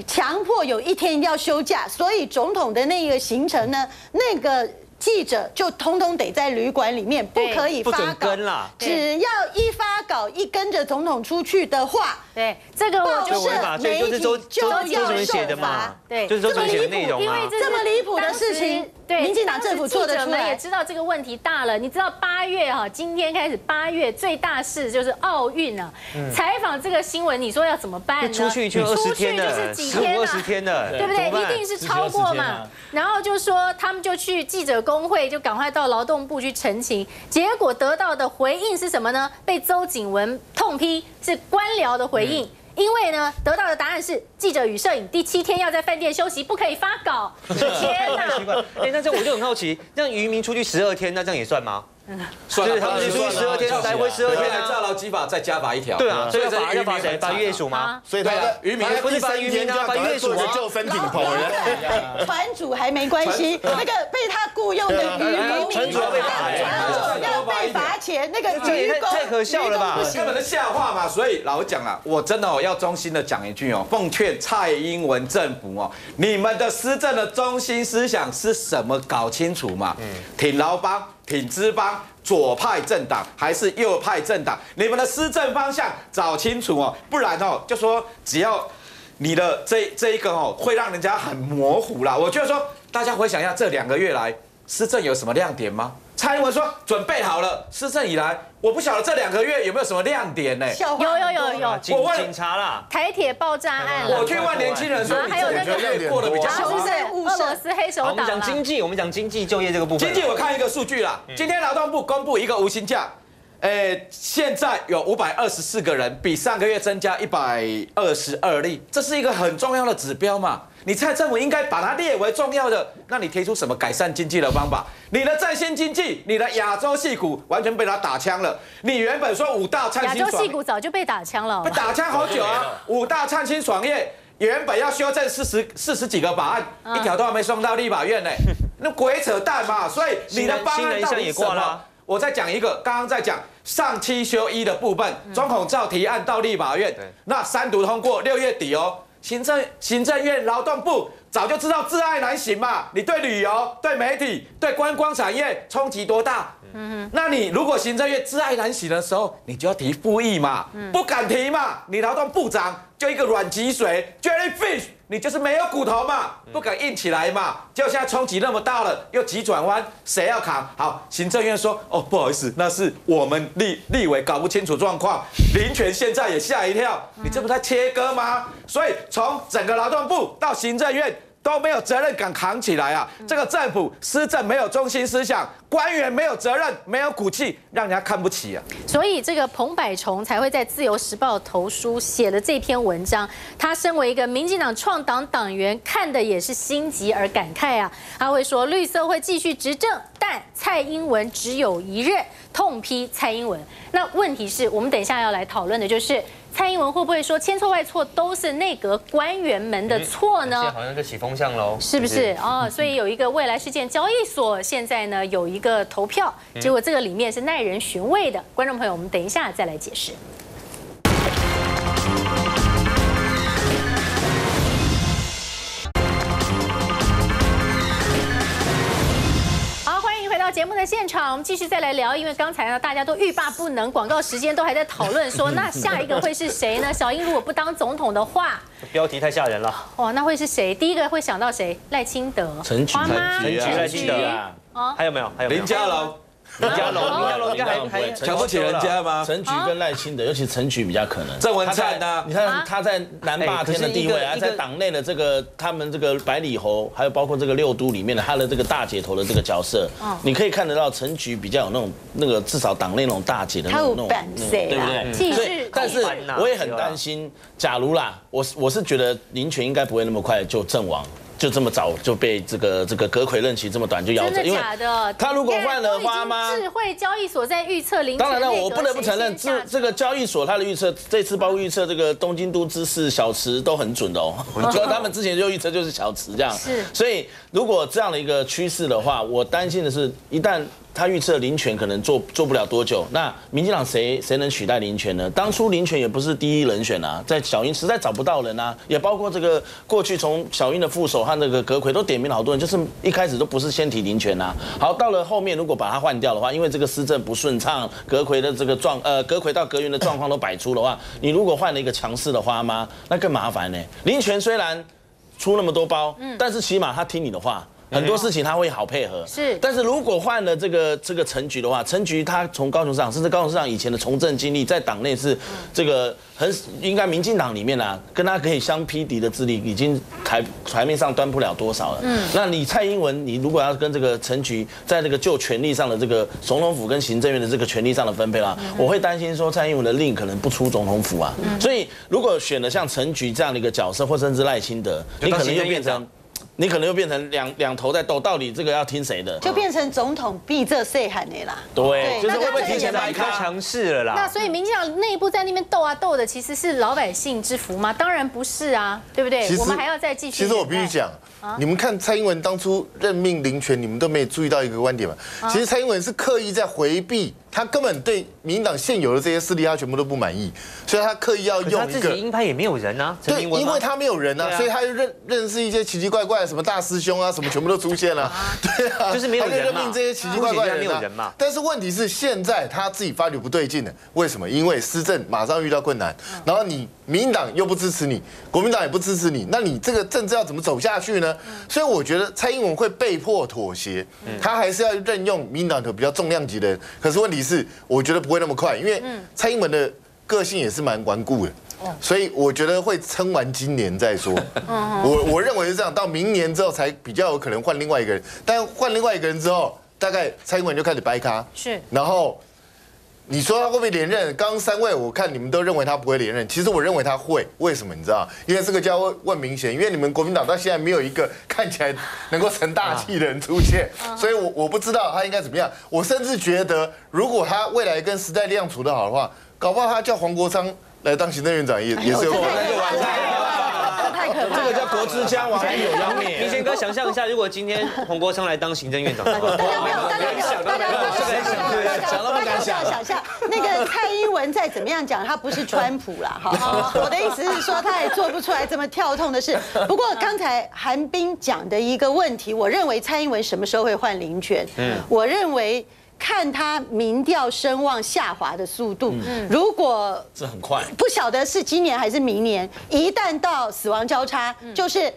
强迫有一天一定要休假，所以总统的那个行程呢，那个。记者就通通得在旅馆里面，不可以发稿，只要一发稿一跟着总统出去的话，对这个我就是媒体就要受罚，对，就是周主任写的内容啊，这么离谱的事情。对，民进党政府做得出来。记者们也知道这个问题大了。你知道8月哈，今天开始8月最大事就是奥运了。采访这个新闻，你说要怎么办呢？出去就20天了，15、20天了，对不对？一定是超过嘛。然后就说他们就去记者工会，就赶快到劳动部去澄清。结果得到的回应是什么呢？被邹景文痛批是官僚的回应。因为呢，得到的答案是记者与摄影第7天要在饭店休息，不可以发稿。天哪！哎，那这我就很好奇，让渔民出去12天，那这样也算吗？算了，他们出去12天，来回12天，还诈劳基法再加罚1条。对啊，所以要罚谁？罚渔署吗？所以他渔民不是罚渔民啊，罚渔署啊，救生艇头人。船主还没关系，那个被他雇佣的渔民，船主要被罚钱，那个渔工太可笑了吧？根本是笑话嘛！所以老讲啊，我真的要衷心的讲一句哦，奉劝蔡英文政府哦，你们的施政的中心思想是什么？搞清楚嘛！挺劳帮。挺资帮，左派政党还是右派政党？你们的施政方向找清楚哦，不然哦，就说只要你的这一个哦，会让人家很模糊啦。我觉得说，大家回想一下这2个月来施政有什么亮点吗？蔡英文说准备好了，施政以来，我不晓得这2个月有没有什么亮点呢？有，我问警察啦，台铁爆炸案，我去问年轻人说，还有那个过得比较好，是不是？俄罗斯黑手党。我们讲经济，就业这个部分。经济我看一个数据啦，今天劳动部公布一个无薪假。 现在有524个人，比上个月增加122例，这是一个很重要的指标嘛？你蔡政府应该把它列为重要的。那你提出什么改善经济的方法？你的在线经济，你的亚洲矽谷完全被他打枪了。你原本说5大灿星，亚洲矽谷早就被打枪了，被打枪好久啊！5大灿星创业原本要修正40几个法案，一条都还没送到立法院呢，那鬼扯淡嘛！所以你的方案到底什么？ 我再讲一个，刚刚在讲上7休1的部分，庄孔照提案到立法院，那3读通过，6月底哦。行政院劳动部早就知道窒碍难行嘛，你对旅游、对媒体、对观光产业冲击多大？那你如果行政院窒碍难行的时候，你就要提复议嘛，不敢提嘛，你劳动部长就一个软脊髓 ，jellyfish， 你就是没有骨头嘛，不敢硬起来嘛。结果现在冲击那么大了，又急转弯，谁要扛？好，行政院说，哦，不好意思，那是我们立委搞不清楚状况，林权现在也吓一跳，你这不在切割吗？所以从整个劳动部到行政院。 都没有责任感扛起来啊！这个政府施政没有中心思想，官员没有责任，没有骨气，让人家看不起啊！所以这个彭百崇才会在《自由时报》投书写了这篇文章。他身为一个民进党创党党员，看的也是心急而感慨啊！他会说，绿色会继续执政，但蔡英文只有一任，痛批蔡英文。那问题是我们等一下要来讨论的就是。 蔡英文会不会说千错万错都是内阁官员们的错呢？好像就起风向喽，是不是？哦，所以有一个未来事件交易所现在呢有一个投票，结果这个里面是耐人寻味的。观众朋友，我们等一下再来解释。 节目的现场，我们继续再来聊，因为刚才呢大家都欲罢不能，广告时间都还在讨论说，那下一个会是谁呢？小英如果不当总统的话，标题太吓人了。哇，那会是谁？第一个会想到谁？赖清德、陈菊、赖清德啊，还有没有？还有林佳龙。 林佳龙应该还瞧不起人家吗？陈菊跟赖清德，尤其陈菊比较可能。郑文灿呢？你看他在南霸天的地位，还在党内的这个他们这个百里侯，还有包括这个6都里面的他的这个大姐头的这个角色，你可以看得到陈菊比较有那种那个至少党内那种大姐的那种，对不对？所以，但是我也很担心，假如啦，我是觉得林权应该不会那么快就阵亡。 就这么早就被这个葛魁任期这么短就夭折，因为他如果换了花妈，智慧交易所在预测林。当然了，我不得不承认，这个交易所他的预测，这次包括预测这个东京都知事小池都很准的哦。主要他们之前就预测就是小池这样，所以如果这样的一个趋势的话，我担心的是，一旦。 他预测林权可能做不了多久，那民进党谁能取代林权呢？当初林权也不是第一人选啊，在小英实在找不到人啊，也包括这个过去从小英的副手和那个葛魁都点名了好多人，就是一开始都不是先提林权啊。好，到了后面如果把他换掉的话，因为这个施政不顺畅，葛魁到葛源的状况都摆出的话，你如果换了一个强势的花妈，那更麻烦呢。林权虽然出那么多包，但是起码他听你的话。 很多事情他会好配合，是。但是如果换了这个陈菊的话，陈菊他从高雄市长，甚至高雄市长以前的从政经历，在党内是这个很应该民进党里面啊，跟他可以相匹敌的资历，已经台面上端不了多少了。嗯。那你蔡英文，你如果要跟这个陈菊在这个就权力上的这个总统府跟行政院的这个权力上的分配啦，我会担心说蔡英文的令可能不出总统府啊。所以如果选了像陈菊这样的一个角色，或甚至赖清德，你可能又变成。 你可能又变成两头在斗，到底这个要听谁的？就变成总统避这谁喊的啦。对，就是会不会提前把他强势了啦？那所以民进党内部在那边斗啊斗的，其实是老百姓之福吗？当然不是啊，对不对？我们还要再继续。其实我必须讲，你们看蔡英文当初任命林权，你们都没有注意到一个观点嘛？其实蔡英文是刻意在回避。 他根本对民进党现有的这些势力，他全部都不满意，所以他刻意要用一个。他自己鹰派也没有人啊，对，因为他没有人啊，所以他就认识一些奇奇怪怪来什么大师兄啊，什么全部都出现了。对啊，就是没有人嘛。这些奇奇怪怪的人没有人嘛。但是问题是，现在他自己发觉不对劲了。为什么？因为施政马上遇到困难，然后你民进党又不支持你，国民党也不支持你，那你这个政治要怎么走下去呢？所以我觉得蔡英文会被迫妥协，他还是要任用民进党的比较重量级的人。可是问题是，我觉得不会那么快，因为蔡英文的个性也是蛮顽固的。 所以我觉得会撑完今年再说，我认为是这样，到明年之后才比较有可能换另外一个人。但换另外一个人之后，大概蔡英文就开始掰咖，是。然后你说他会不会连任？刚三位我看你们都认为他不会连任，其实我认为他会。为什么？你知道？因为这个就要问明显，因为你们国民党到现在没有一个看起来能够成大器的人出现，所以我不知道他应该怎么样。我甚至觉得，如果他未来跟时代力量处得好的话，搞不好他叫黄国昌。 来当行政院长也是有可能，这个叫国之将亡，还有妖孽。明贤哥，想象一下，如果今天黄国昌来当行政院长，大家想象那个蔡英文再怎么样讲，他不是川普啦，哈。我的意思是说，他也做不出来这么跳痛的事。不过刚才韩冰讲的一个问题，我认为蔡英文什么时候会换林权？我认为。 看他民调声望下滑的速度，如果这很快，不晓得是今年还是明年，一旦到死亡交叉，就是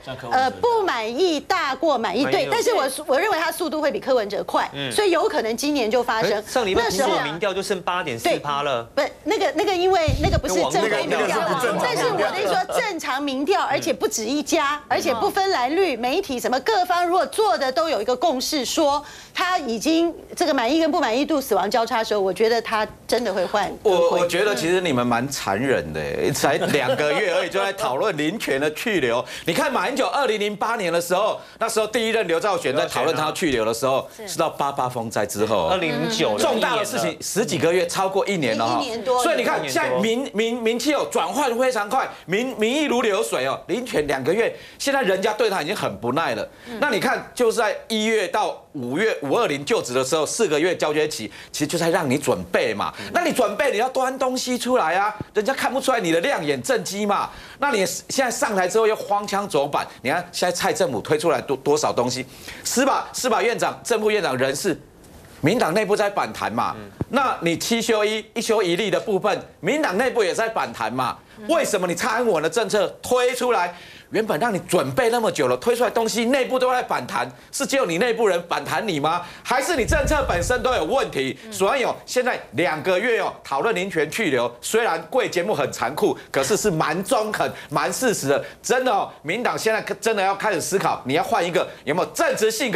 不满意大过满意，对。但是我认为他速度会比柯文哲快，所以有可能今年就发生。上礼拜我民调就剩8.4%了，不，那个因为那个不是正规民调，但是我跟你说正常民调，而且不止一家，而且不分蓝绿媒体什么各方，如果做的都有一个共识，说他已经这个满意。 不满意度死亡交叉的时候，我觉得他真的会换。我觉得其实你们蛮残忍的，才2个月而已就在讨论林权的去留。你看马英九2008年的时候，那时候第一任刘兆玄在讨论他去留的时候，是到88风灾之后，2009重大的事情10几个月，超过1年了，1年多。所以你看现在民气哦转换非常快，民意如流水哦。林权2个月，现在人家对他已经很不耐了。那你看就是在1月到5月520就职的时候，4个月。 交接期其实就在让你准备嘛，那你准备你要端东西出来啊，人家看不出来你的亮眼政绩嘛。那你现在上台之后又荒腔走板，你看现在蔡政府推出来多少东西，司法院长、正副院长人事，民党内部在反弹嘛。那你7休1、1休1例的部分，民党内部也在反弹嘛。为什么你蔡英文的政策推出来？ 原本让你准备那么久了，推出来东西内部都在反弹，是只有你内部人反弹你吗？还是你政策本身都有问题？所以现在2个月哦，讨论林权去留，虽然贵节目很残酷，可是是蛮中肯、蛮事实的。真的哦，民党现在真的要开始思考，你要换一个有没有政治性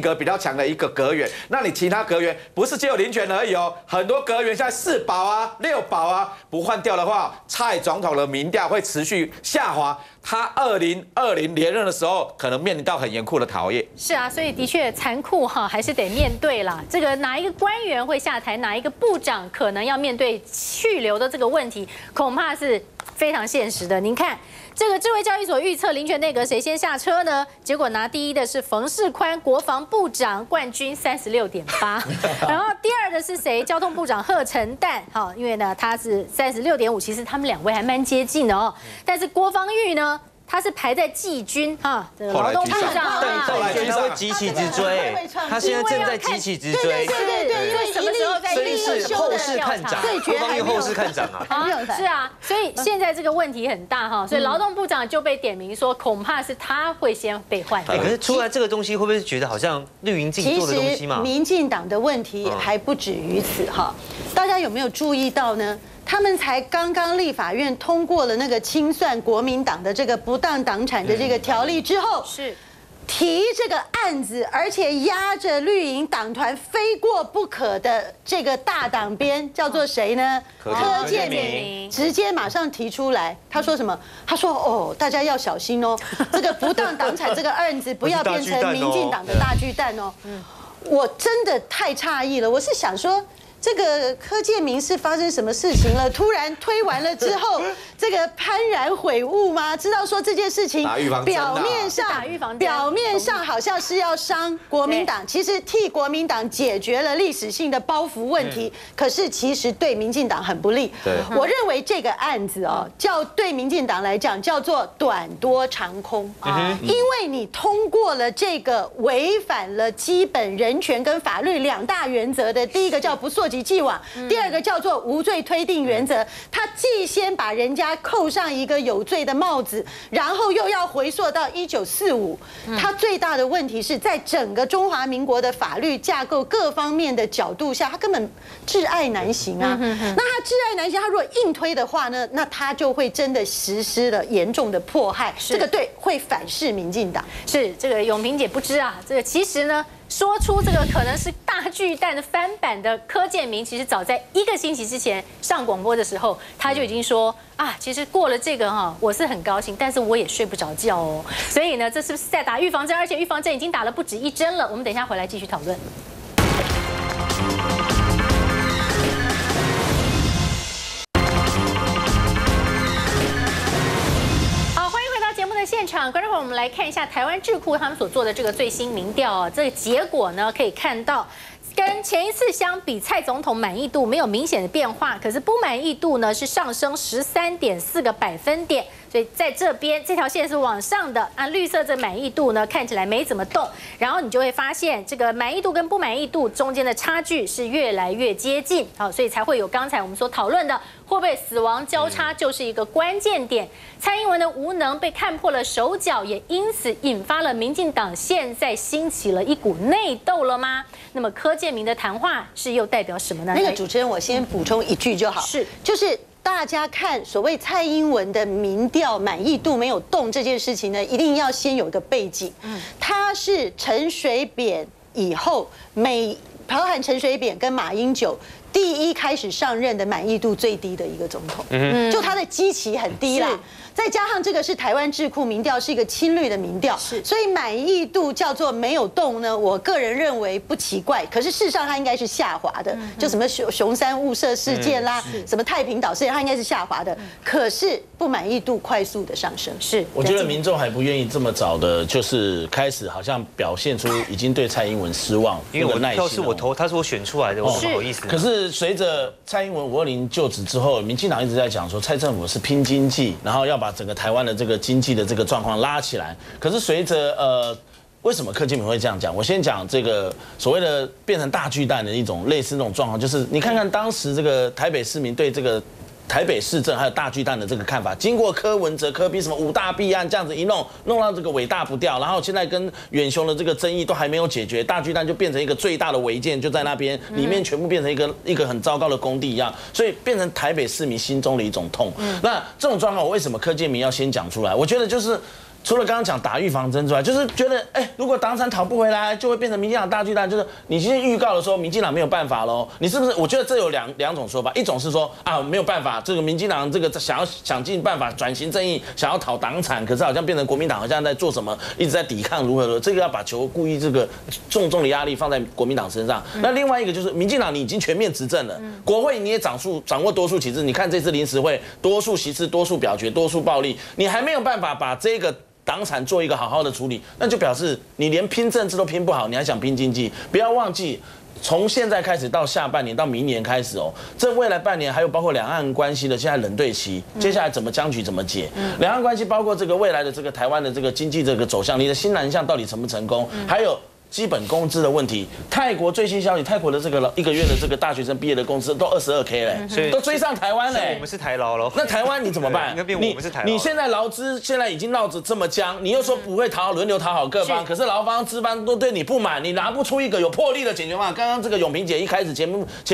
格比较强的一个阁员？那你其他阁员不是只有林权而已哦，很多阁员现在4宝啊、6宝啊，不换掉的话，蔡总统的民调会持续下滑。 他2020连任的时候，可能面临到很严酷的考验。是啊，所以的确残酷哈，还是得面对啦。这个哪一个官员会下台，哪一个部长可能要面对去留的这个问题，恐怕是非常现实的。您看，这个智慧交易所预测林权内阁谁先下车呢？结果拿第一的是冯世宽，国防部长冠军36.8，然后第二的是谁？交通部长贺陈旦，哈，因为呢他是36.5，其实他们2位还蛮接近的哦。但是郭芳玉呢？ 他是排在季军啊，劳动部长啊，后来他会急起直追，他现在正在急起直追，对，因为什么时候在立院后市看涨，国防院后市看涨啊，是啊，所以现在这个问题很大哈，所以劳动部长就被点名说，恐怕是他会先被换。可是出来这个东西，会不会觉得好像绿营自己做的东西嘛？民进党的问题还不止于此哈，大家有没有注意到呢？ 他们才刚刚立法院通过了那个清算国民党的这个不当党产的这个条例之后，是提这个案子，而且压着绿营党团非过不可的这个大党鞭叫做谁呢？柯建铭直接马上提出来，他说什么？他说哦，大家要小心哦，这个不当党产这个案子不要变成民进党的大巨蛋哦。我真的太诧异了，我是想说。 这个柯建铭是发生什么事情了？突然推完了之后，这个幡然悔悟吗？知道说这件事情表面上好像是要伤国民党，其实替国民党解决了历史性的包袱问题，可是其实对民进党很不利。我认为这个案子哦，叫对民进党来讲叫做短多长空啊，因为你通过了这个违反了基本人权跟法律两大原则的，第一个叫不溯及既往，第二个叫做无罪推定原则，它既先把人家扣上一个有罪的帽子，然后又要回溯到1945，它最大的问题是在整个中华民国的法律架构各方面的角度下，它根本窒碍难行啊。那它窒碍难行，它如果硬推的话呢，那它就会真的实施了严重的迫害，这个对会反噬民进党。是这个永萍姐不知啊，这个其实呢。 说出这个可能是大巨蛋的翻版的柯建铭，其实早在1个星期之前上广播的时候，他就已经说啊，其实过了这个哈，我是很高兴，但是我也睡不着觉哦。所以呢，这是不是在打预防针？而且预防针已经打了不止1针了。我们等一下回来继续讨论。 现场观众朋友，我们来看一下台湾智库他们所做的这个最新民调啊，这个结果呢可以看到，跟前一次相比，蔡总统满意度没有明显的变化，可是不满意度呢是上升13.4个百分点，所以在这边这条线是往上的，按绿色这满意度呢看起来没怎么动，然后你就会发现这个满意度跟不满意度中间的差距是越来越接近，好，所以才会有刚才我们所讨论的。 会不会死亡交叉就是一个关键点？蔡英文的无能被看破了手脚，也因此引发了民进党现在兴起了一股内斗了吗？那么柯建铭的谈话是又代表什么呢？那个主持人，我先补充一句就好，是就是大家看所谓蔡英文的民调满意度没有动这件事情呢，一定要先有个背景，他是陈水扁以后包含陈水扁跟马英九。 第一开始上任的满意度最低的一个总统，就他的基期很低啦。再加上这个是台湾智库民调，是一个亲绿的民调，所以满意度叫做没有动呢。我个人认为不奇怪，可是事实上它应该是下滑的。就什么熊山雾社事件啦，什么太平岛事件，它应该是下滑的。可是不满意度快速的上升，是我觉得民众还不愿意这么早的，就是开始好像表现出已经对蔡英文失望，因为我的票是我投，他是我选出来的，我不好意思。可是。 随着蔡英文520就职之后，民进党一直在讲说蔡政府是拼经济，然后要把整个台湾的这个经济的这个状况拉起来。可是随着为什么柯建铭会这样讲？我先讲这个所谓的变成大巨蛋的一种类似那种状况，就是你看看当时这个台北市民对这个。 台北市政还有大巨蛋的这个看法，经过柯文哲、柯 P 什么5大弊案这样子一弄，弄到这个尾大不掉，然后现在跟远雄的这个争议都还没有解决，大巨蛋就变成一个最大的违建，就在那边里面全部变成一个很糟糕的工地一样，所以变成台北市民心中的一种痛。那这种状况，我为什么柯建铭要先讲出来？我觉得就是。 除了刚刚讲打预防针之外，就是觉得，哎，如果党产讨不回来，就会变成民进党大巨蛋。就是你今天预告了说民进党没有办法喽，你是不是？我觉得这有两种说法，一种是说啊没有办法，这个民进党这个想尽办法转型正义，想要讨党产，可是好像变成国民党好像在做什么，一直在抵抗如何的，这个要把球故意这个重重的压力放在国民党身上。那另外一个就是民进党你已经全面执政了，国会你也掌握多数席次，你看这次临时会多数席次、多数表决、多数暴力，你还没有办法把这个。 党产做一个好好的处理，那就表示你连拼政治都拼不好，你还想拼经济？不要忘记，从现在开始到下半年到明年开始哦，这未来半年还有包括两岸关系的现在冷对期，接下来怎么僵局怎么解？两岸关系包括这个未来的这个台湾的这个经济这个走向，你的新南向到底成不成功？还有。 基本工资的问题，泰国最新消息，泰国的这个1个月的这个大学生毕业的工资都22K 嘞，所以都追上台湾嘞。我们是台劳喽，那台湾你怎么办？你现在劳资现在已经闹着这么僵，你又说不会讨好轮流讨好各方，可是劳方资方都对你不满，你拿不出一个有魄力的解决方案。刚刚这个永萍姐一开始前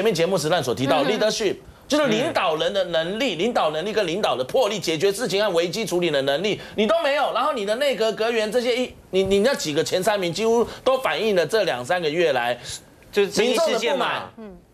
面节目时段所提到 leadership。 就是领导人的能力、领导能力跟领导的魄力，解决事情和危机处理的能力，你都没有。然后你的内阁阁员这些你那几个前3名，几乎都反映了这2、3个月来民众的不满。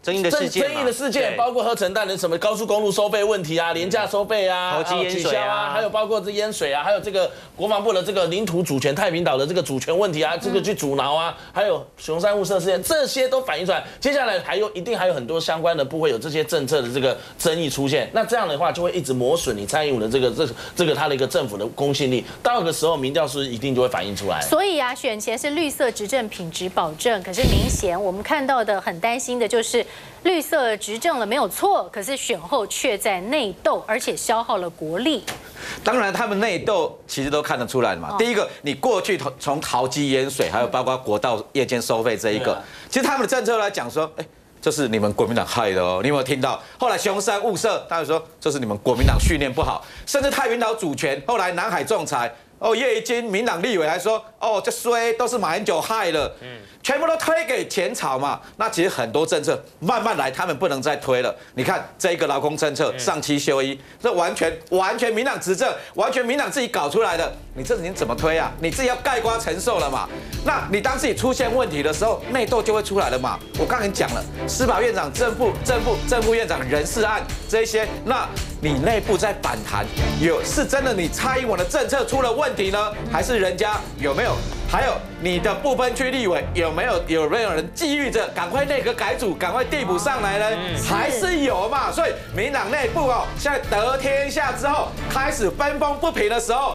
争议的事件包括合成蛋的什么高速公路收费问题啊，廉价收费啊，投机取消啊，还有包括这淹水啊，还有这个国防部的这个领土主权太平岛的这个主权问题啊，这个去阻挠啊，还有熊山雾社事件，这些都反映出来。接下来一定还有很多相关的部会有这些政策的这个争议出现，那这样的话就会一直磨损你蔡英文的这个他的一个政府的公信力，到个时候民调是一定就会反映出来。所以啊，选前是绿色执政品质保证，可是明显我们看到的很担心的就是。绿色执政了没有错，可是选后却在内斗，而且消耗了国力。当然，他们内斗其实都看得出来嘛。第一个，你过去从桃机淹水，还有包括国道夜间收费这一个，其实他们的政策来讲说，哎，这是你们国民党害的哦。你有没有听到？后来熊山雾社，他们说这是你们国民党训练不好，甚至太平岛主权，后来南海仲裁。哦，叶宜津民党立委还说，哦，这衰都是马英九害了，全部都推给前朝嘛。那其实很多政策慢慢来，他们不能再推了。你看这一个劳工政策上七休一，这完全民党执政，完全民党自己搞出来的，你这你怎么推啊？你自己要盖瓜承受了嘛。那你当自己出现问题的时候，内斗就会出来了嘛。我刚才讲了，司法院长、正副院长人事案这些，那你内部在反弹，是真的你蔡英文的政策出了问题。问题呢？还是人家有没有？还有你的不分区立委有没有人觊觎着赶快内阁改组，赶快递补上来呢？还是有嘛？所以民党内部哦，现在得天下之后开始分崩不平的时候，